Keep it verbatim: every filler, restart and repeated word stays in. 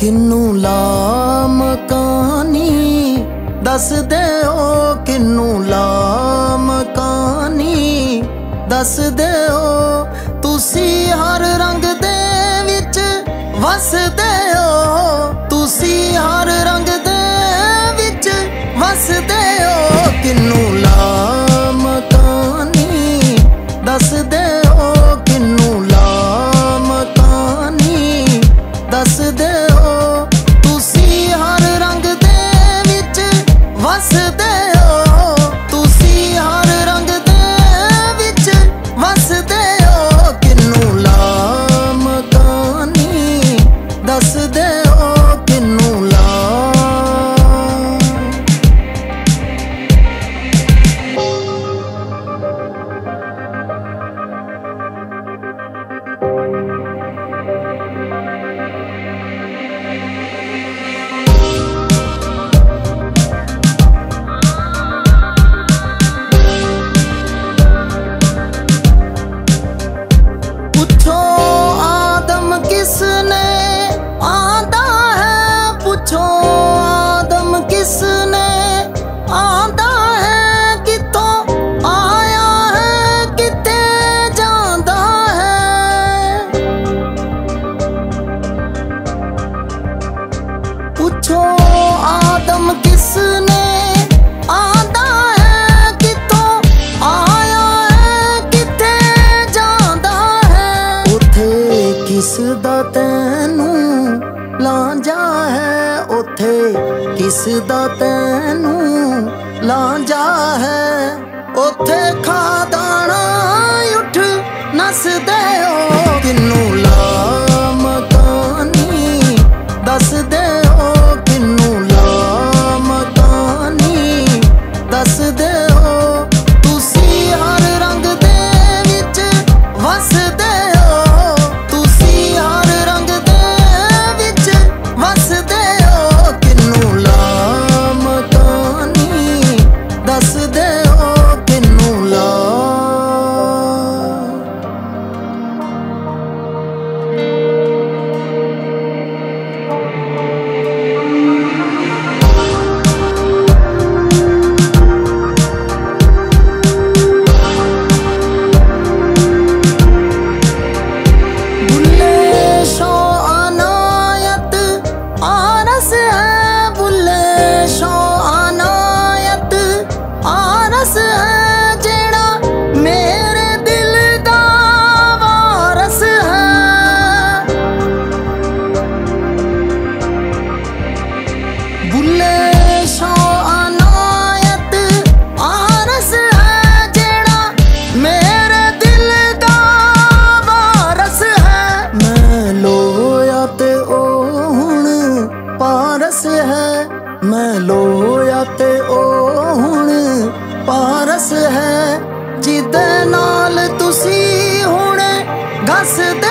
किन्नू ला मकानी दस दे ओ किन्नू ला मकानी दस दे ओ तुसी हर रंग दे विच वसदे ओ तुसी हर रंग दे विच वसदे ओ किन्नू ला मकानी दस दे ओ किन्नू ला मकानी दस दे लांजा है उथे किस दा तैनू लांजा है उथे खादाना उठ नस दे ओ किन्नू ला मकानी दस दे ओ किन्नू ला मकानी दस दे ओ तुसी हर रंग दे विच वस दे मैं लोया ते ओ हुण पारस है जिदे नाल तुसी हुणे गस